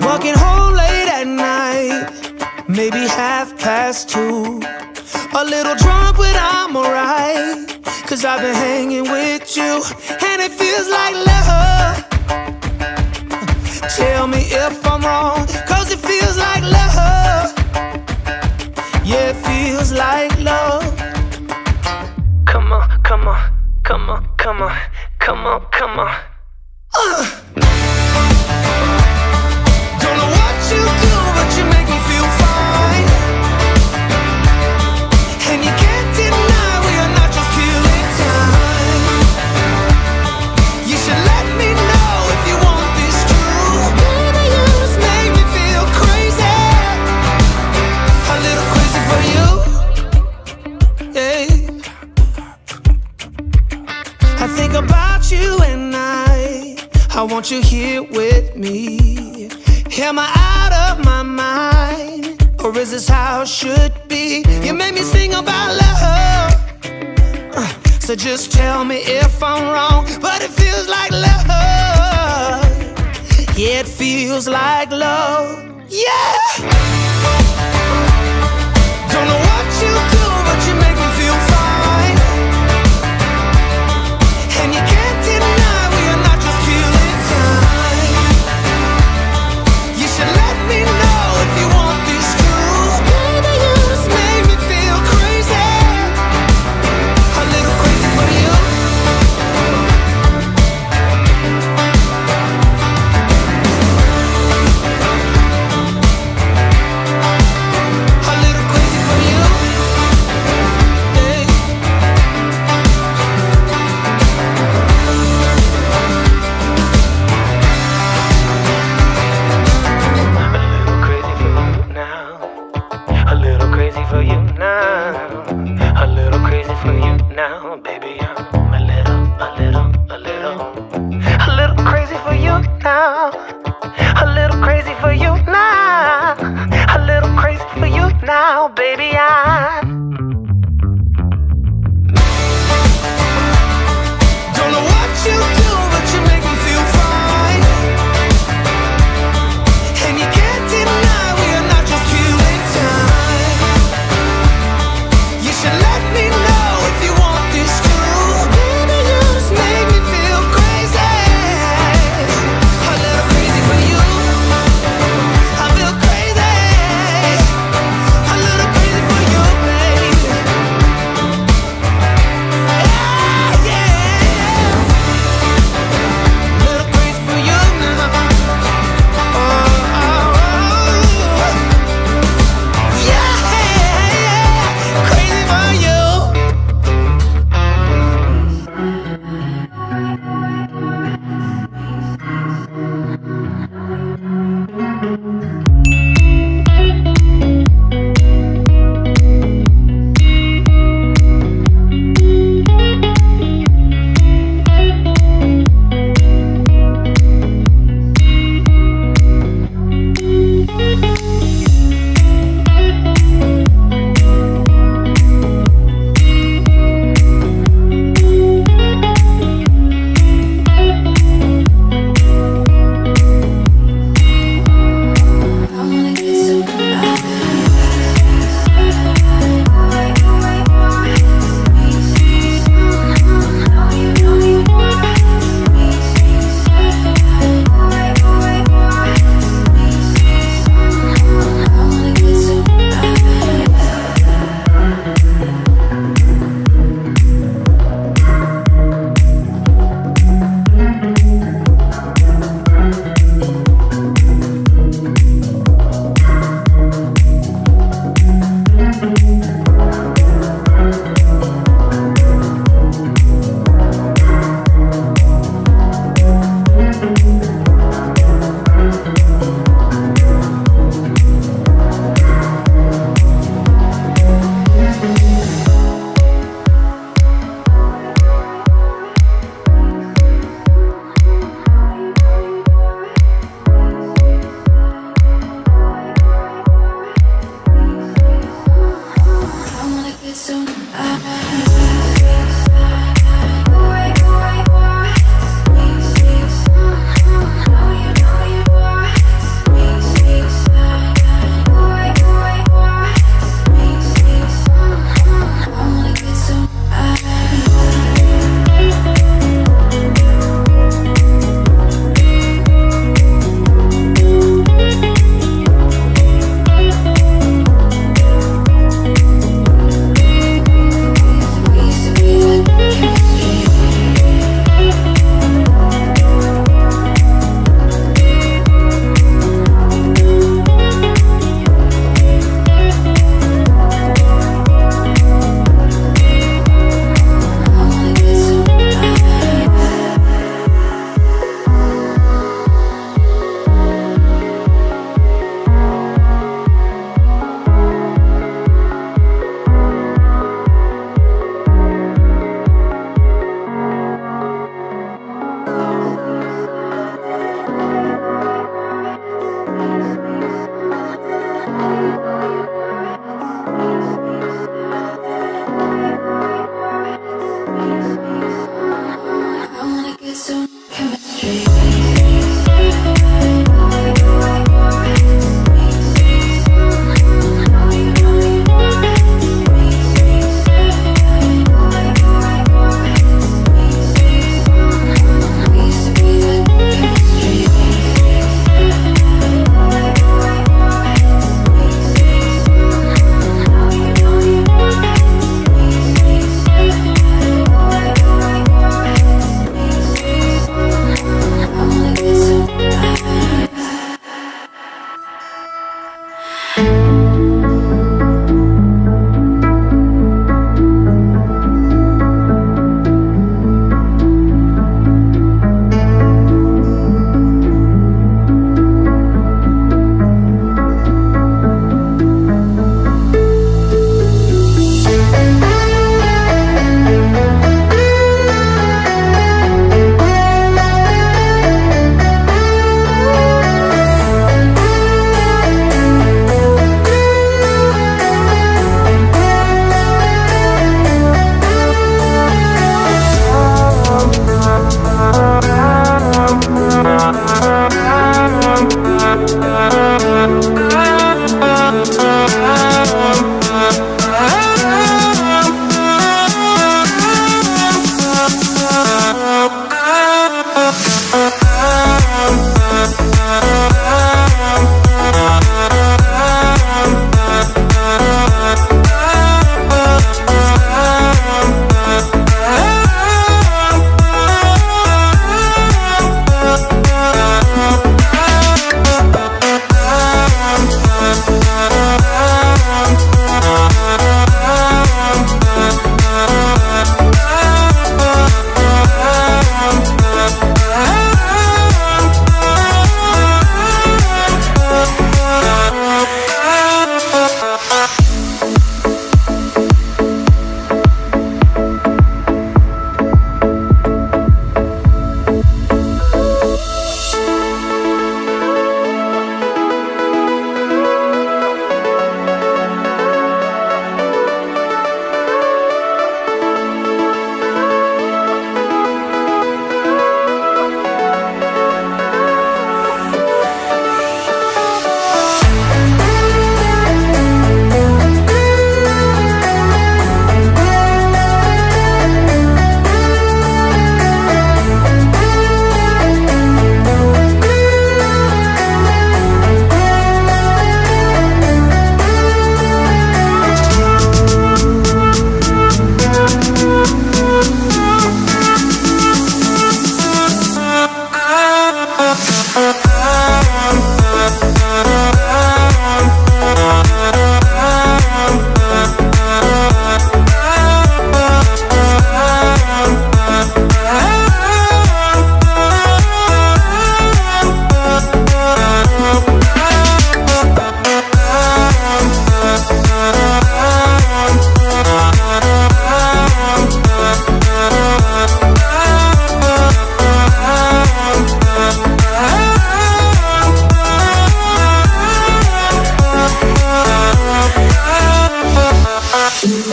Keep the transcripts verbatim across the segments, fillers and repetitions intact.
Walking home late at night, maybe half past two. A little drunk, but I'm alright, 'cause I've been hanging with you, and it feels like love. Tell me if I'm wrong, 'cause it feels like love. Yeah, it feels like love. Come on, come on, come on, come on, come on, come on. Uh. Don't know what you do, but you make me feel fine. And you can't deny we are not just killing time. You should let me know if you want this true. Baby, you just make me feel crazy, a little crazy for you. Yeah. I think about you at night, I want you here with me. Am I out of my mind, or is this how it should be? You make me sing about love, uh, so just tell me if I'm wrong, but it feels like love. Yeah, it feels like love. Yeah. Don't know what you do, but you make me feel fine. And you can't deny we are not just killing time. You should let me know if you want this true. Baby, you just make me feel crazy, a little crazy for you. A little crazy for you. Hey. I'm a little crazy for you now. A little crazy for you now. A little crazy for you now, baby. I'm a little, a little, a little, a little crazy for you now. A little crazy for you now. A little crazy for you now, baby. I'm. Don't know what you do, but you make me feel fine. And you can't deny we are not just killing time. You should let me know if you want this true. Baby, you just make me feel crazy, a little crazy for you. I feel crazy, a little crazy for you, baby.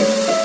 You.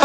I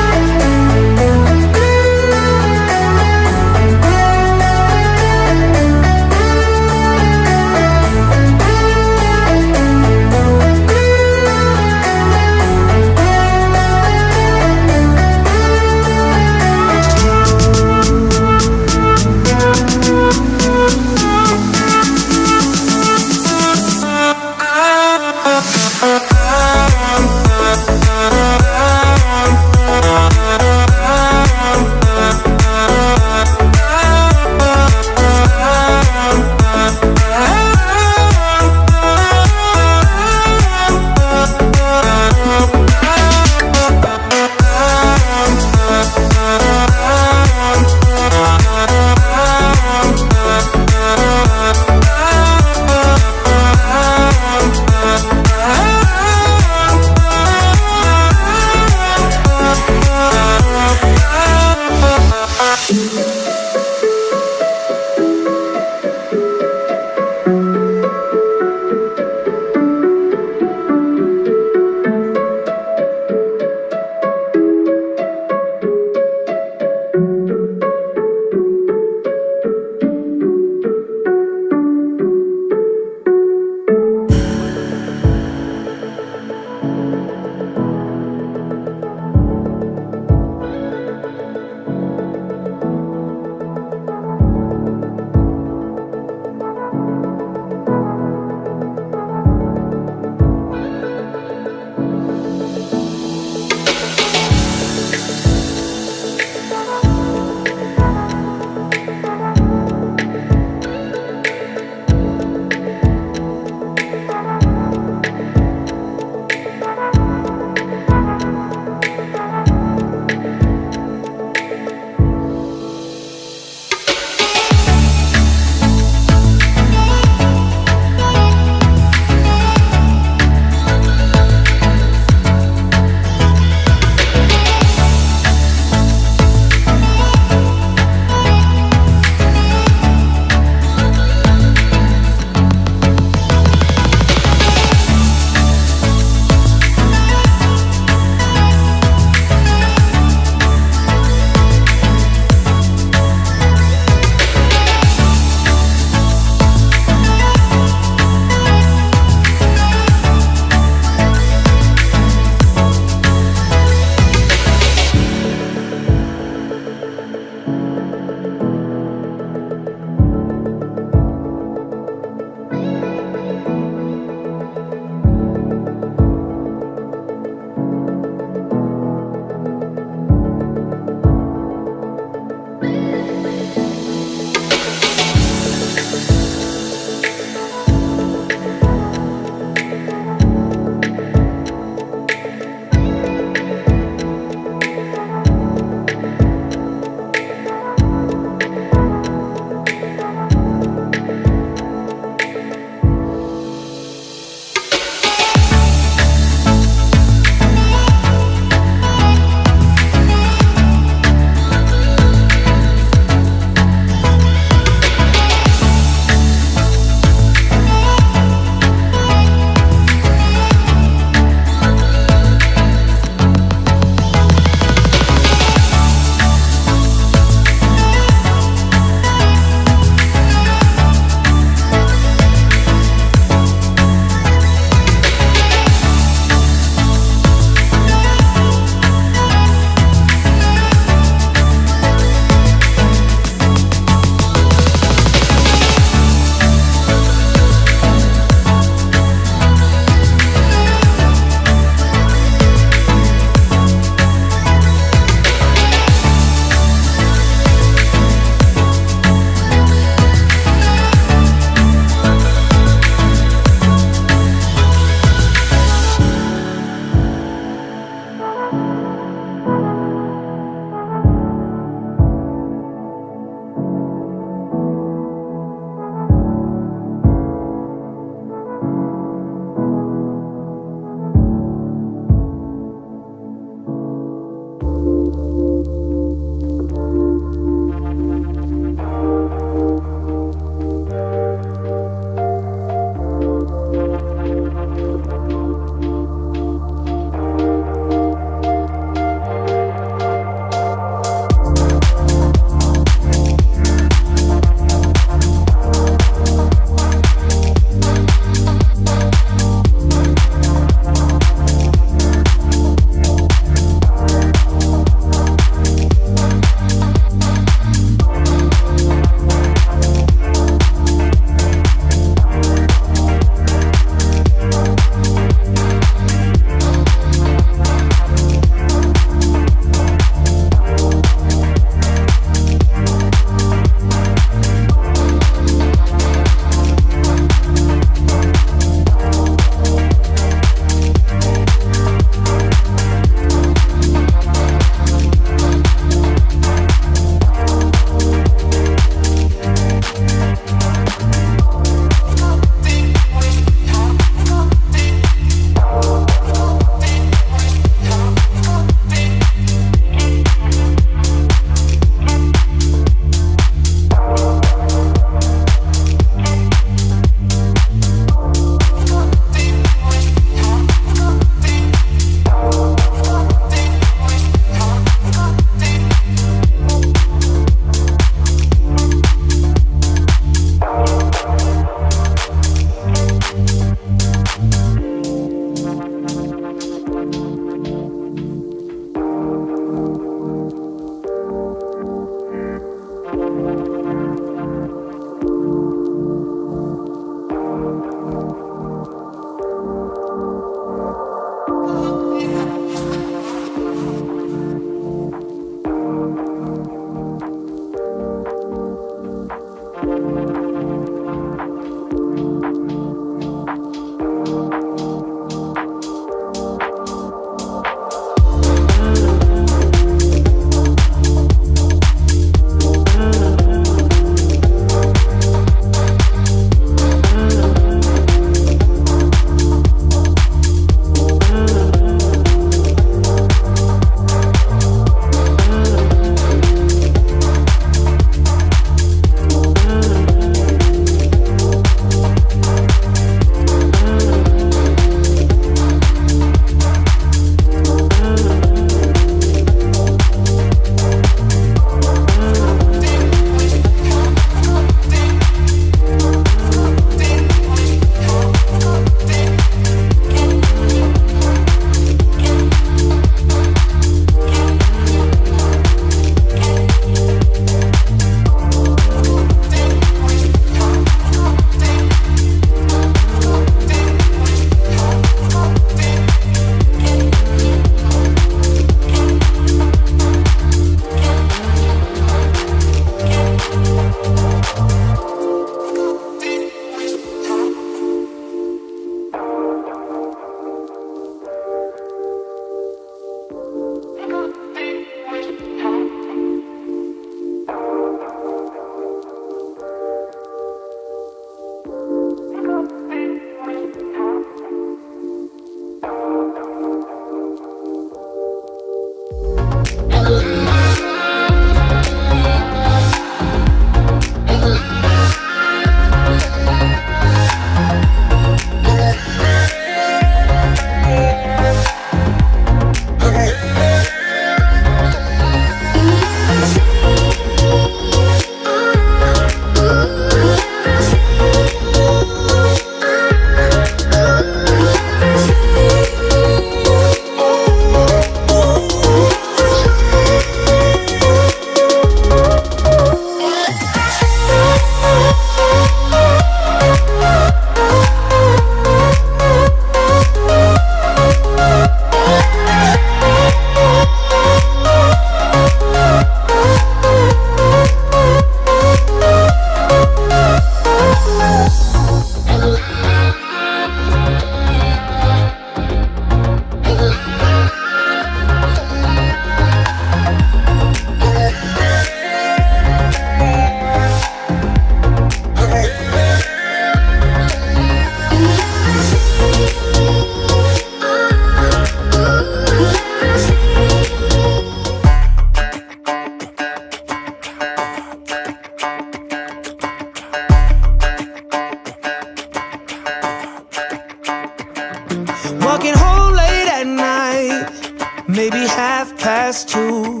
past two.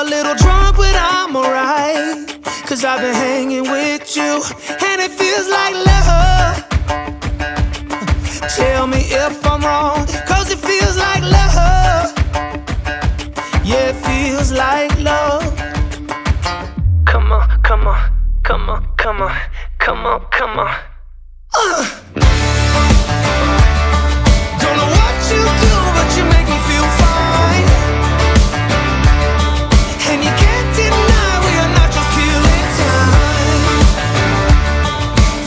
A little drunk, but I'm alright, 'cause I've been hanging with you, and it feels like love. Tell me if I'm wrong, 'cause it feels like love. Yeah, it feels like love. Come on, come on, come on, come on, come on, come on. uh. Don't know what you do, but you make me feel fine. And you can't deny we are not just killing time.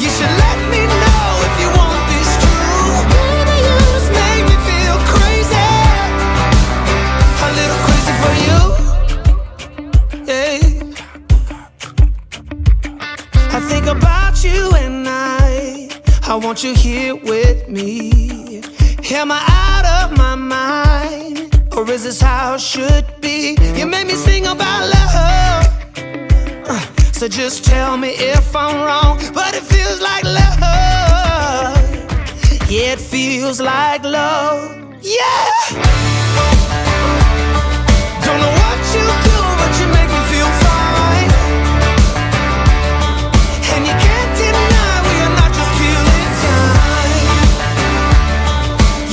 You should let me know if you want this true. Baby, you just make me feel crazy, a little crazy for you. Yeah. I think about you at night. I want you here with me. Am I out of my mind, or is this how it should be? You make me sing about love, uh, so just tell me if I'm wrong, but it feels like love. Yeah, it feels like love. Yeah. Don't know what you do, but you make me feel fine. And you can't deny we are not just killing time.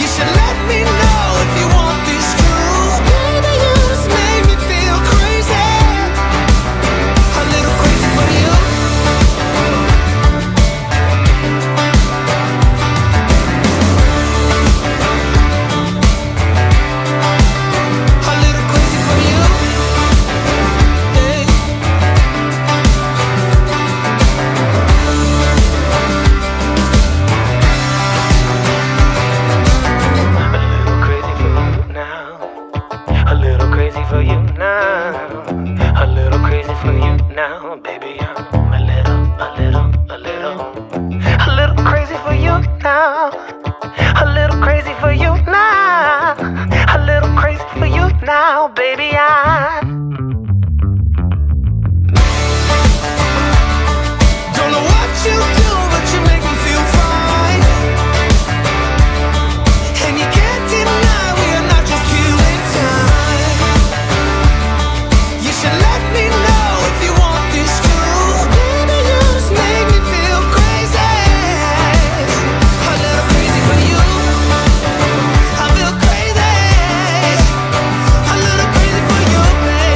You should let me know if you want this true. Baby, you just made me feel crazy, a little crazy for you. A little crazy for you. Hey. I'm a little crazy for you now. A little crazy for you now. A little crazy for you now, baby. I'm a little, a little, a little, a little crazy for you now. A little crazy for you now. A little crazy for you now, baby. I. Don't know what you do, but you make me feel fine. And you can't deny we are not just killing time. You should let me know if you want this true. Baby, you just make me feel crazy, a little crazy for you. I feel crazy, a little crazy for you, baby.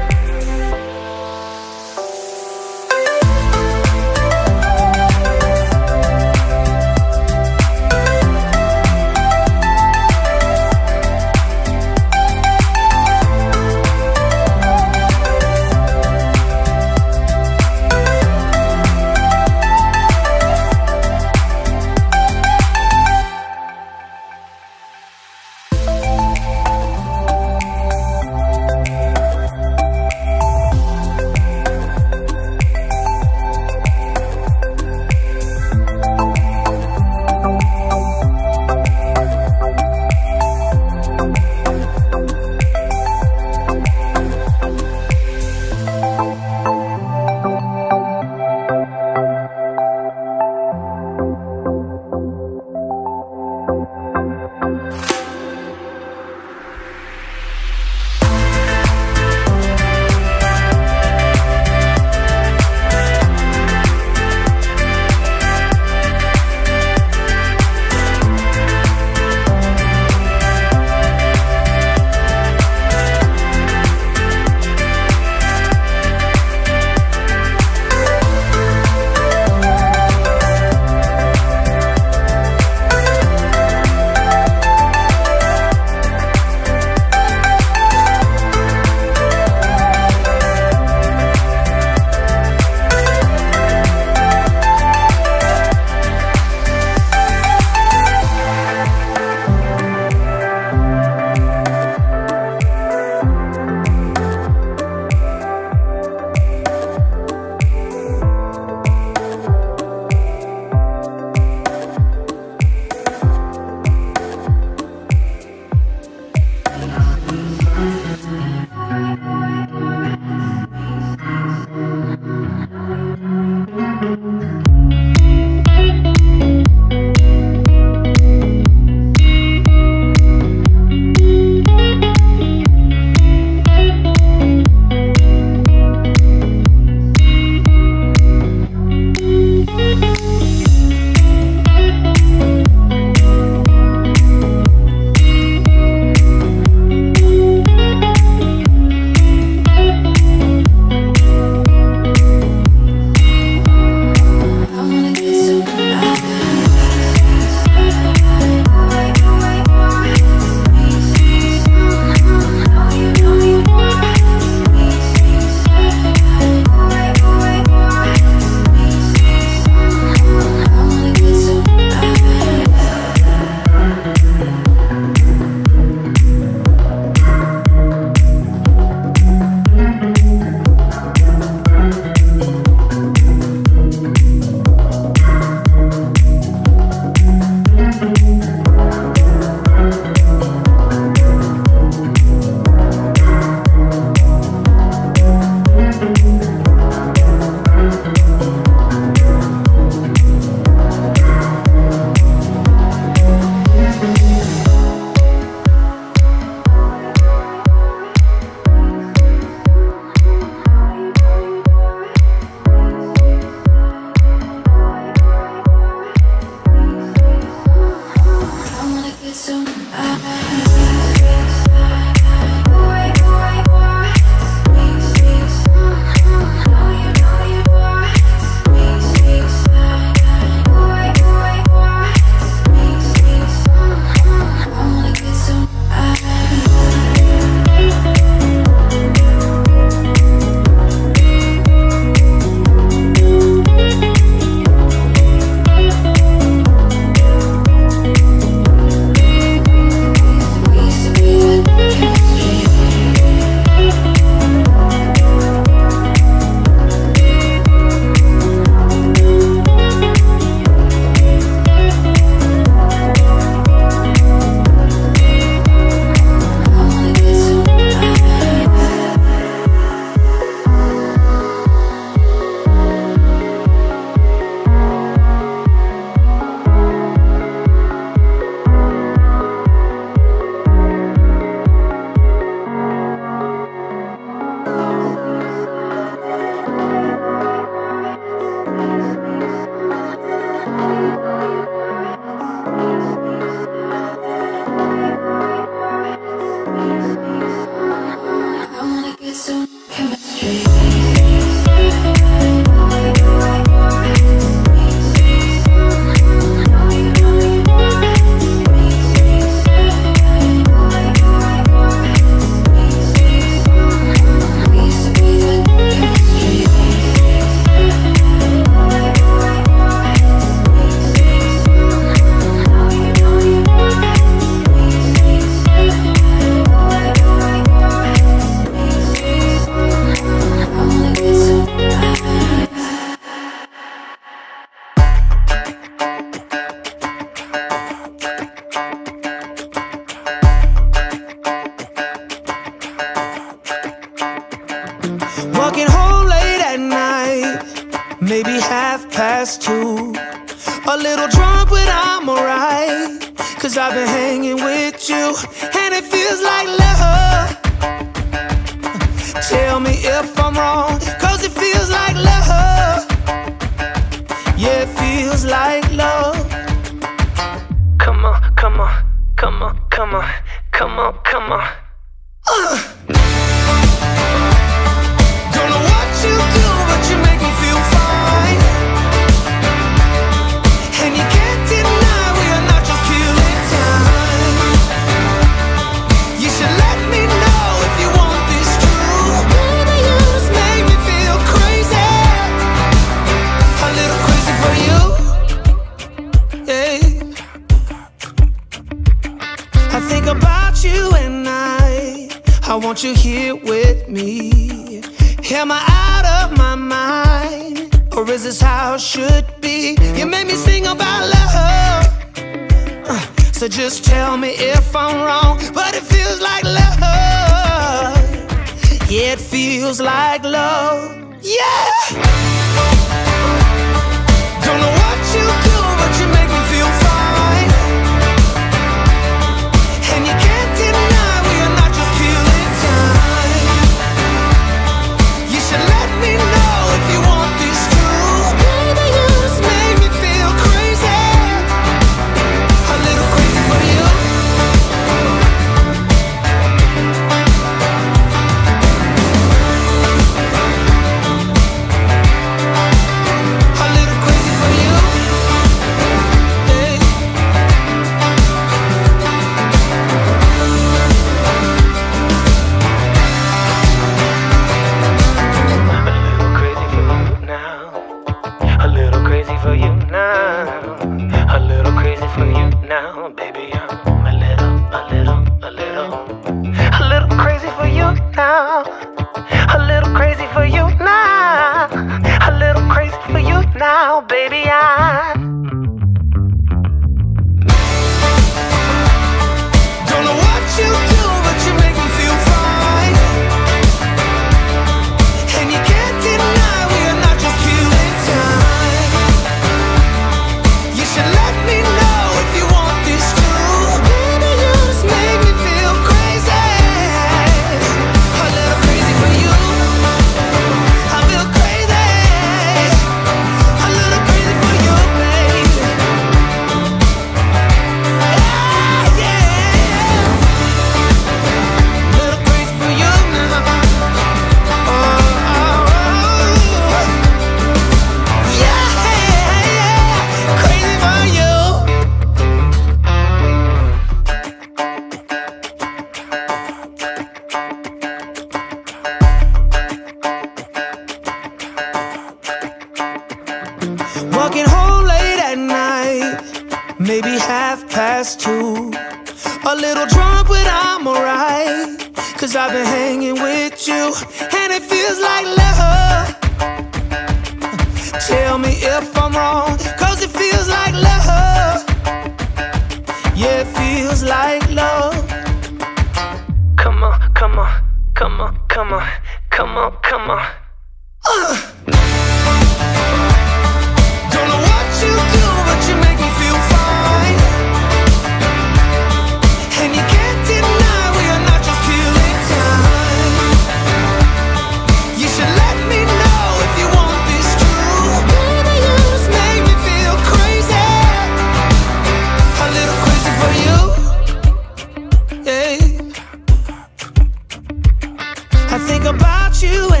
You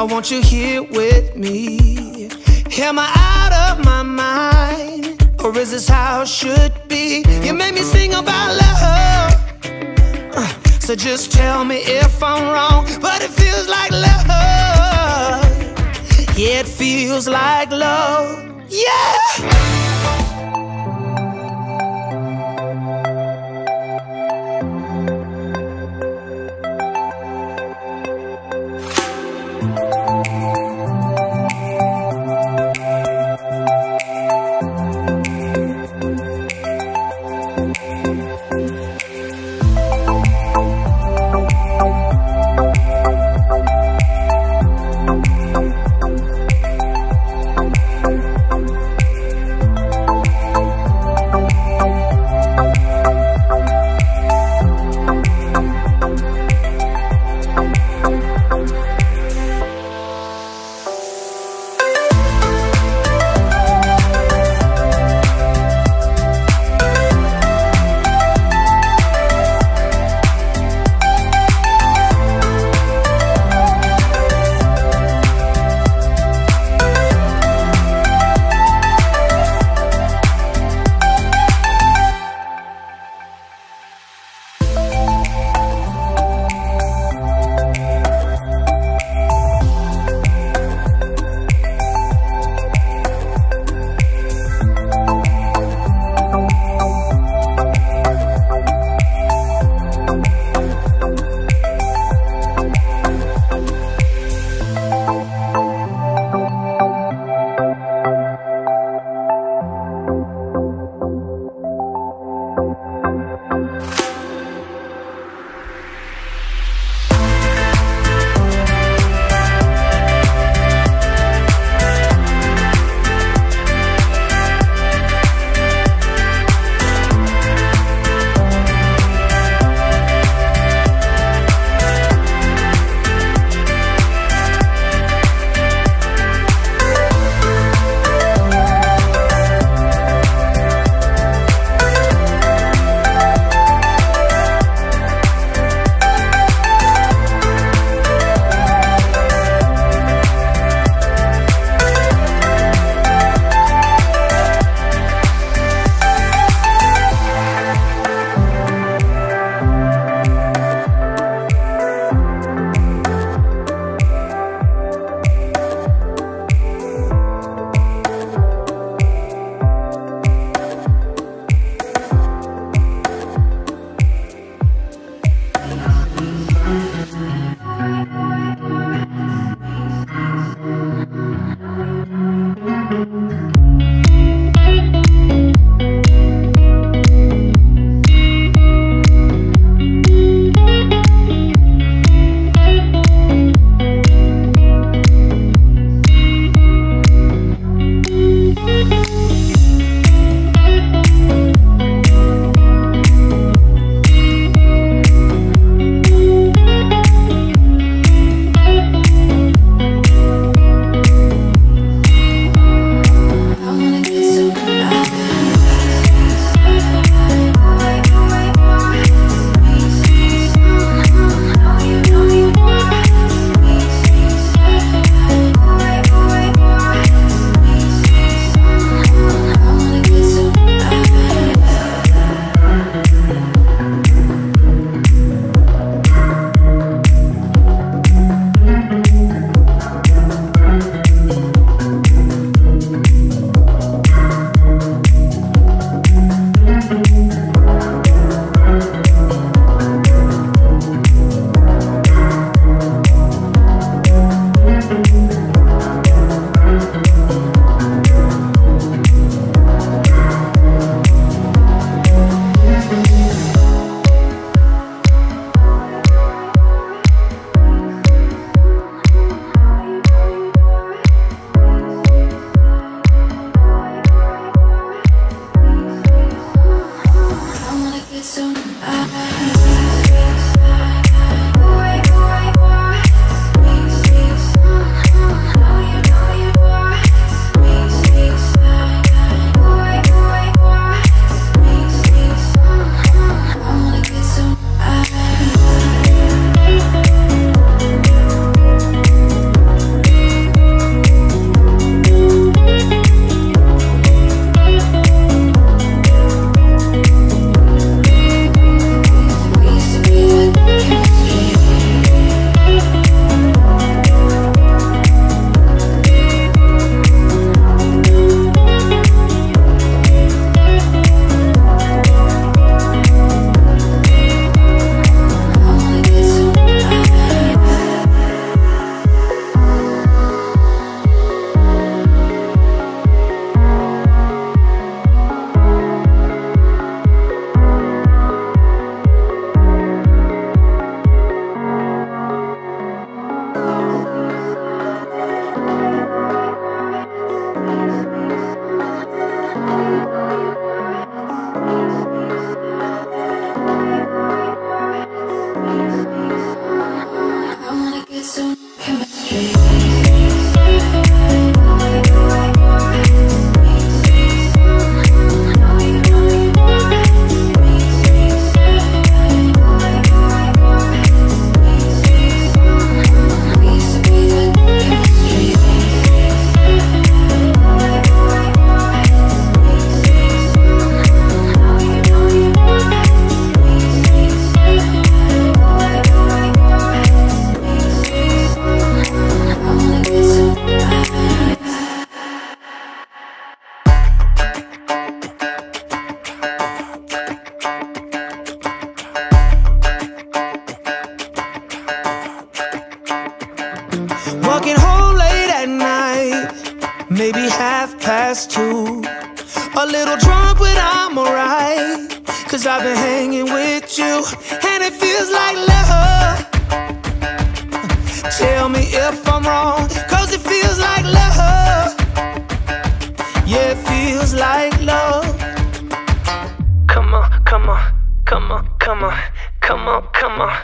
I want you here with me. Am I out of my mind, or is this how it should be? You make me sing about love, uh, so just tell me if I'm wrong. But it feels like love, yeah, it feels like love, yeah. Some chemistry. Walking home late at night, maybe half past two. A little drunk, but I'm alright, 'cause I've been hanging with you, and it feels like love. Tell me if I'm wrong, 'cause it feels like love. Yeah, it feels like love. Come on, come on, come on, come on, come on, come on.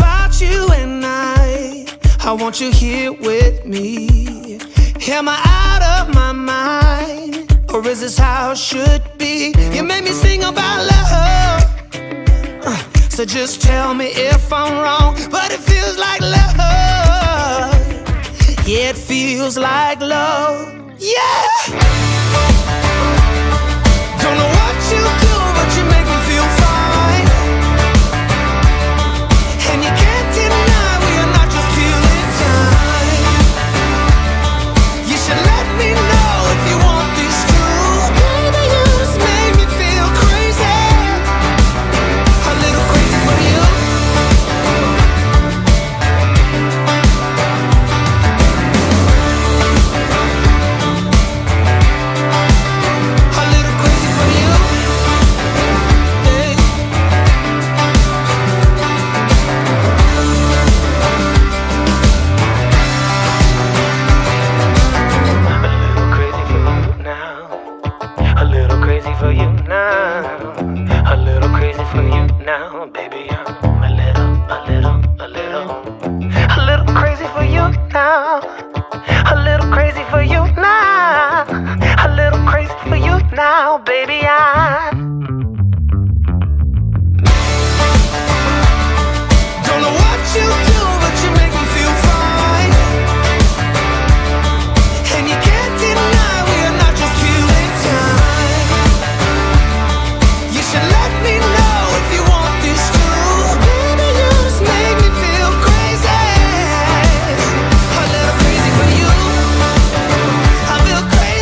About you and I, I want you here with me. Am I out of my mind, or is this how it should be? You made me sing about love, uh, so just tell me if I'm wrong, but it feels like love. Yeah, it feels like love. Yeah. Don't know what you do, but you make me feel fine. A little crazy for you now. A little crazy for you now, baby. I don't know what you do, but you make me feel fine. And you can't deny we are not just killing time. You should let me know if you want this too. Baby, you just make me feel crazy. For you, I feel crazy, a little crazy.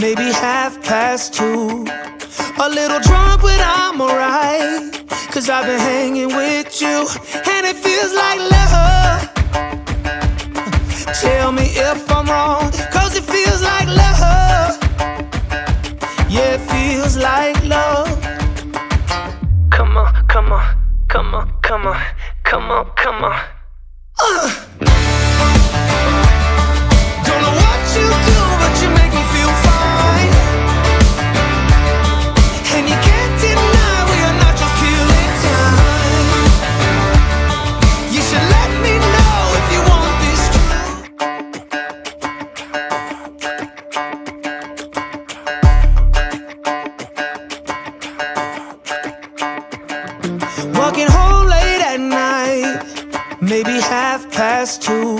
maybe half past two. A little drunk, but I'm alright, 'cause I've been hanging with you, and it feels like love. Tell me if I'm wrong, 'cause it feels like love. Yeah, it feels like love. Come on, come on, come on, come on, come on, come on. uh. Don't know what you do, but you make me feel fine. And you can't deny we are not just killing time. You should let me know if you want this true. Walking home late at night, maybe half past two.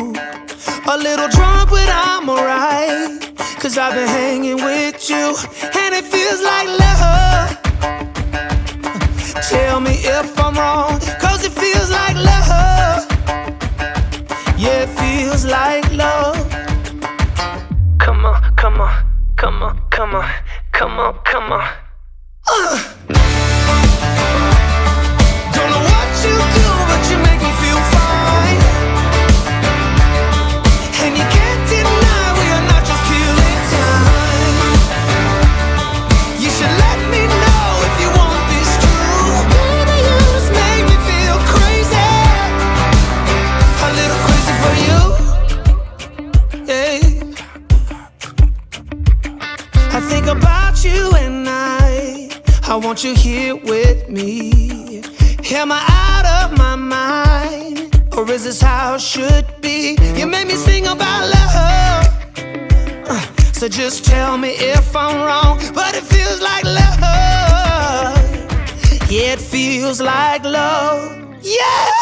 A little drunk, but I'm alright, 'cause I've been hanging with you, and it feels like love. Tell me if I'm wrong, 'cause it feels like love. Yeah, it feels like love. Come on, come on, come on, come on, come on, come on. uh. Don't know what you do, but you make me feel fine. And you can't deny we are not just killing time. You should let me know if you want this true. Baby, you just make me feel crazy, a little crazy for you. Yeah. I think about you at night, I want you here with me. Am I out of my mind, or is this how it should be? You make me sing about love. Uh, so just tell me if I'm wrong, but it feels like love. Yeah, it feels like love. Yeah!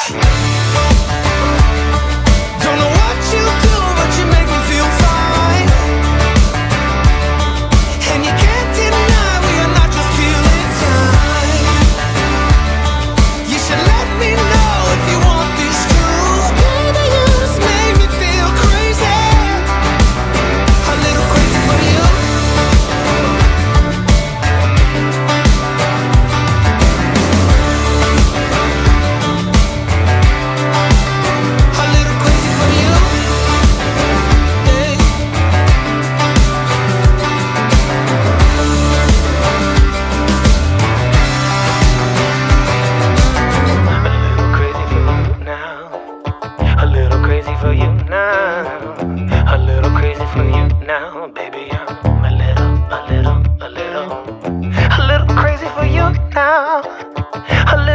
Don't know what you do, but you make me feel fine. And you can't deny we are not just killing time. You should let me know if you want. Let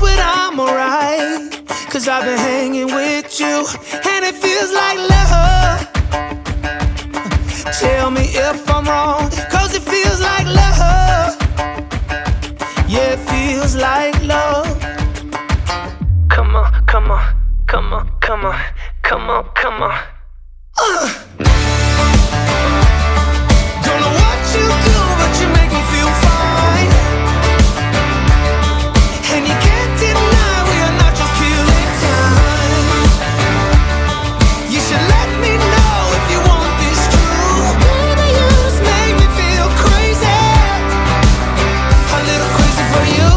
but I'm alright, 'cause I've been hanging with you and it feels like love. Tell me if I'm wrong, 'cause it feels like love. Yeah, it feels like love. Come on, come on, come on, come on, come on, come on. uh. Don't know what you do, but you make me feel fine. And you can't deny we are not just killing time. You should let me know if you want this true. Baby, you just make me feel crazy, a little crazy for you.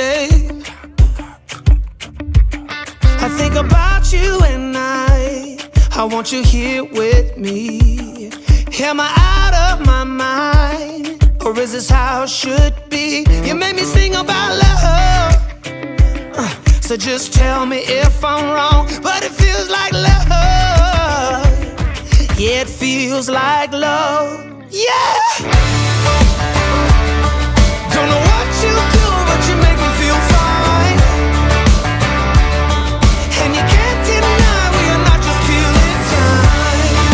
Yeah. I think about you at night, I want you here with me. Am I out of my mind, or is this how it should be? You made me sing about love, uh, so just tell me if I'm wrong, but it feels like love. Yeah, it feels like love. Yeah. Don't know what you do, but you make me feel fine. And you can't deny we are not just killing time.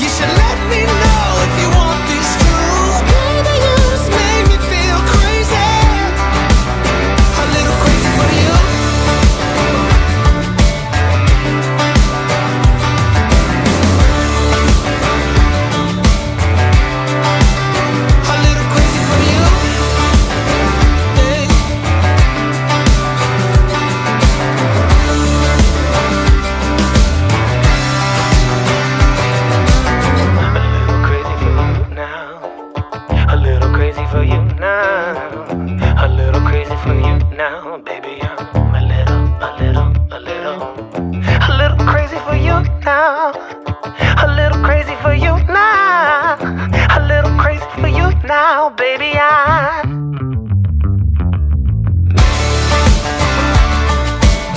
You should let me know if you want this true. Baby, you just make me feel crazy, a little crazy for you. A little crazy for you. I'm a little crazy for you now. A little crazy for you now. A little crazy for you now, baby. I'm a little, a little, a little, a little crazy for you now. A little crazy for you now. A little crazy for you now, baby. I.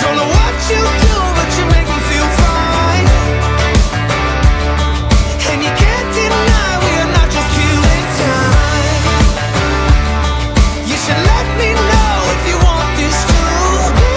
Don't know what you do, but you make me feel fine. And you can't deny we are not just killing time. You should let me know if you want this true.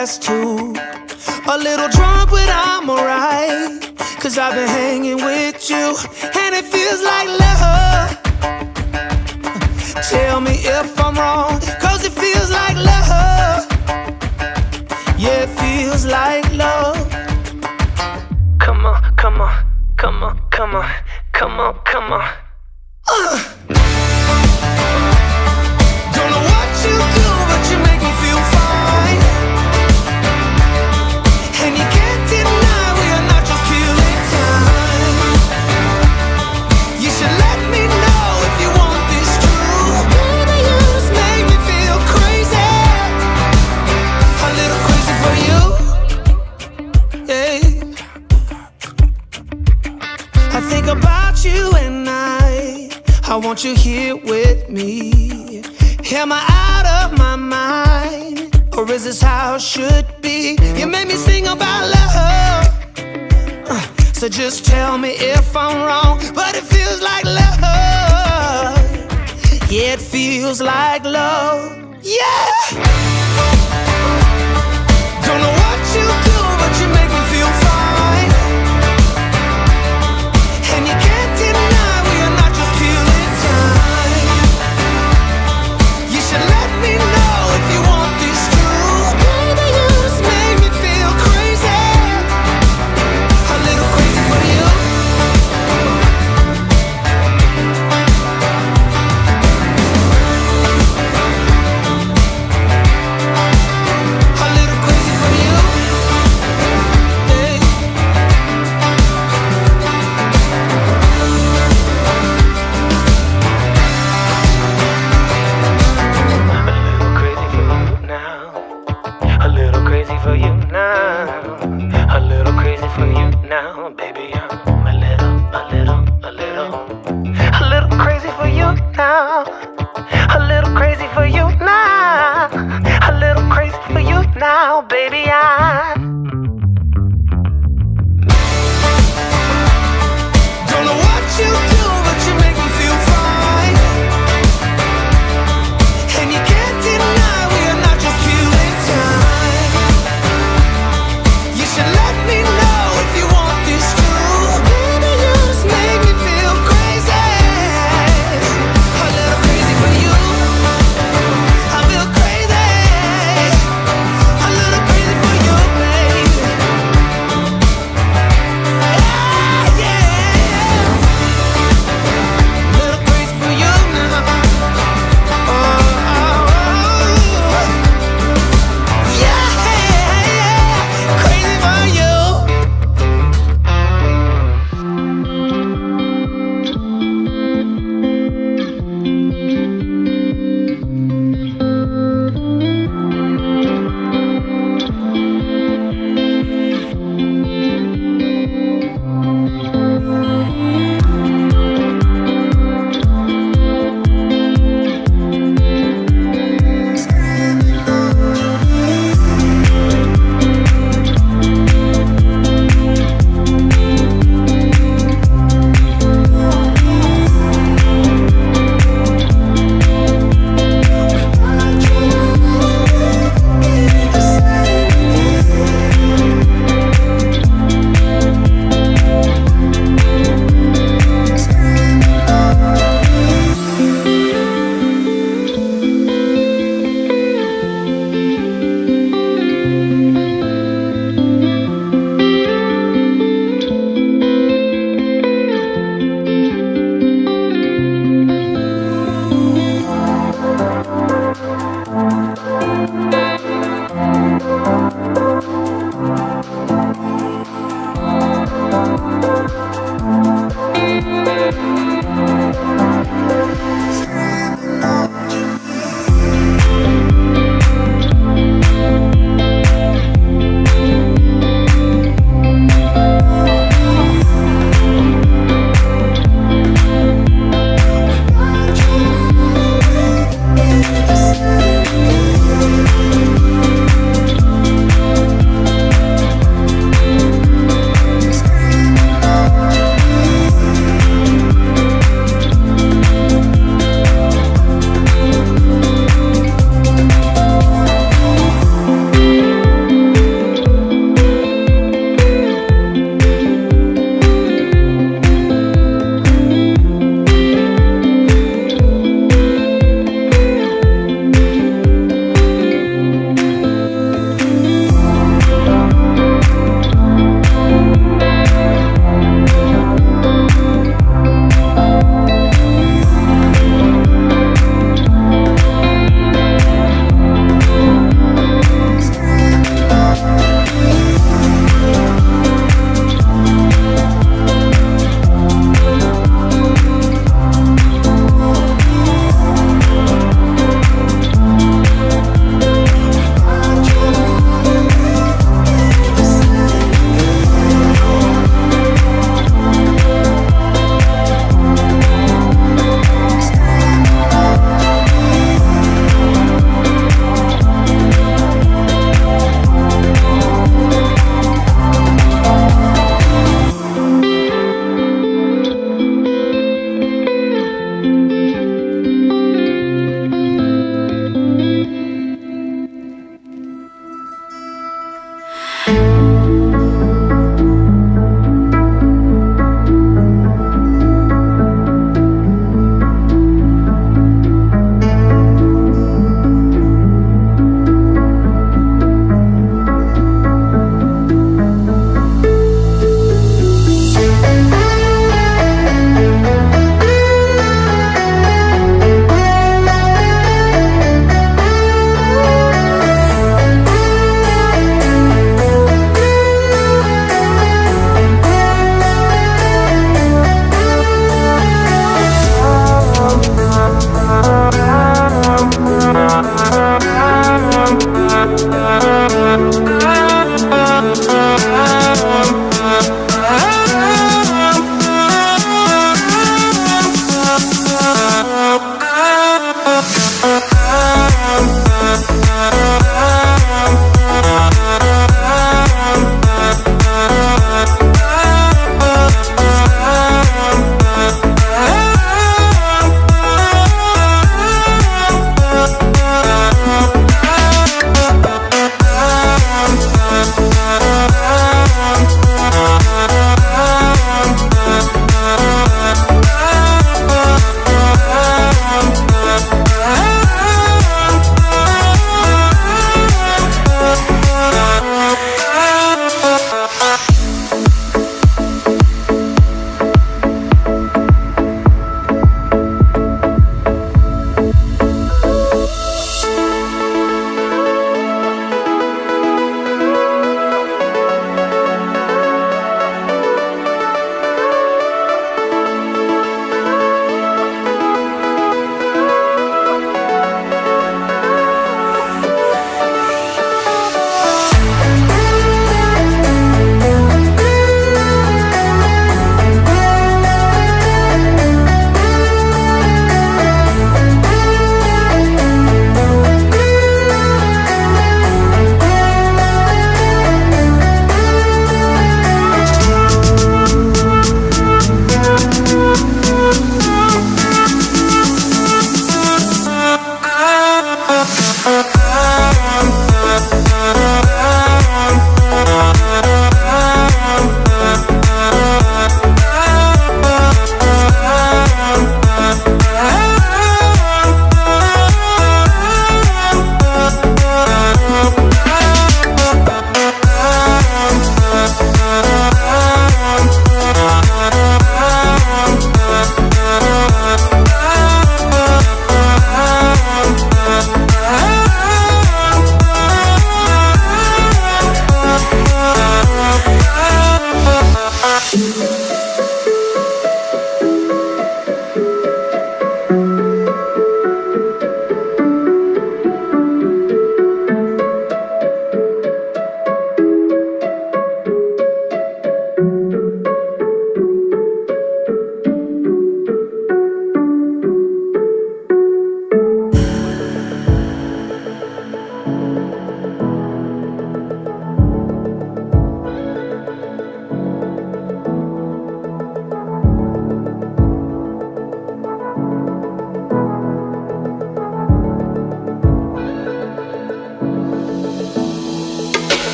past two. A little drunk, but I'm alright, 'cause I've been hanging with you, and it feels like love. Tell me if I'm wrong, 'cause it feels like love. Yeah, it feels like love. Come on, come on, come on, come on, come on, come on. uh. Don't know what you do, but you make me feel fine. And you can't deny we are not just killing time. You should let me know if you want this true. Baby, you just make me feel crazy, a little crazy for you. Yeah. I think about you at night. I want you here with me. Am I out of my mind, or is this how it should be? You made me sing about love, uh, so just tell me if I'm wrong, but it feels like love. Yeah, it feels like love. Yeah. Don't know what you do, but you make me feel fine. And you can't deny we are not just killing time. You should let me know if you want this true. Baby, you just make me feel crazy, a little crazy for you.